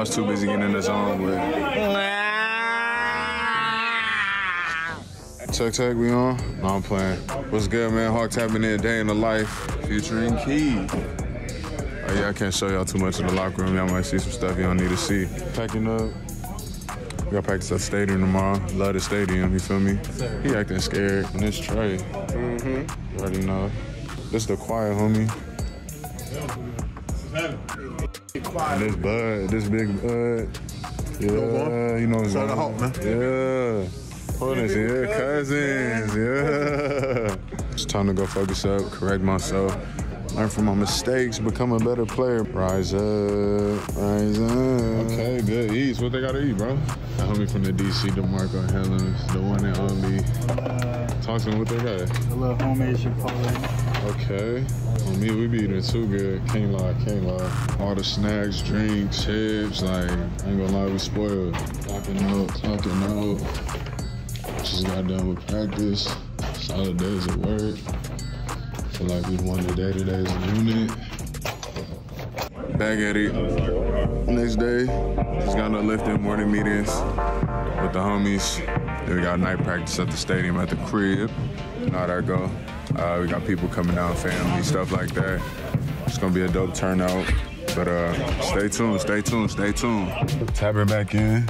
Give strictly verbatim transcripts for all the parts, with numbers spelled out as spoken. I was too busy getting in the zone with Chuck Tuck, we on? No, I'm playing. What's good, man? Hawk tapping in, Day in the Life, featuring Key. Oh, yeah, I can't show y'all too much in the locker room. Y'all might see some stuff y'all need to see. Packing up. We got practice at the stadium tomorrow. Love the stadium, you feel me? He acting scared. And it's Trey. Mm-hmm. You already know. This the choir, homie. And this bud, this big bud. Yeah, you know what I'm saying? Hawk, man. Yeah. Cousins, yeah, cousins, yeah. It's time to go focus up, correct myself, learn from my mistakes, become a better player. Rise up, rise up. Okay, good eats. What they gotta eat, bro? The homie from the D C, DeMarco Helms, the one that on me. Talk to them, what they got? A little homemade Chipotle. Okay. On me, we be eating too good. Can't lie, can't lie. All the snacks, drinks, chips, like, ain't gonna lie, we spoiled. Talking out, talking out. Just got done with practice, solid days of work. Feel like we won the day today as a unit. Back at it. Next day, just got no lifting, morning meetings with the homies. Then we got night practice at the stadium at the crib. Now that go. Uh, we got people coming out, family, stuff like that. It's gonna be a dope turnout. But uh, stay tuned, stay tuned, stay tuned. Tapping back in.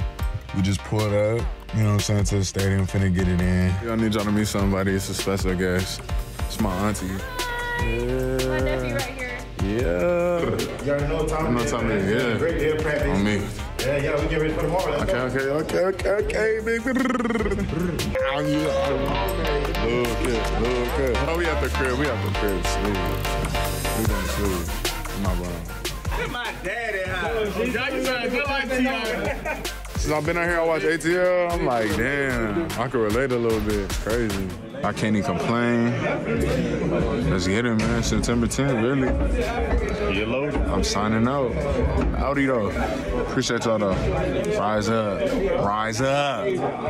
We just pulled up. You know what I'm saying, to the stadium, finna get it in. Y'all need y'all to meet somebody, it's a special guest. It's my auntie. Yeah. My nephew right here. Yeah. You already know what time it is. I know time it is, yeah. Great day of practice. On me. Yeah, yeah, we get ready for tomorrow. Okay, okay, okay, okay, okay, big. Okay, okay. Oh, we at the crib, we at the crib, sleep. We gonna sleep. My brother. Look at my daddy, huh? Y'all just trying to feel like T R. Since I've been out here, I watch A T L, I'm like, damn, I can relate a little bit. It's crazy. I can't even complain. Let's get it, man. September tenth, really. You loaded? I'm signing out. Howdy, though. Appreciate y'all, though. Rise up. Rise up.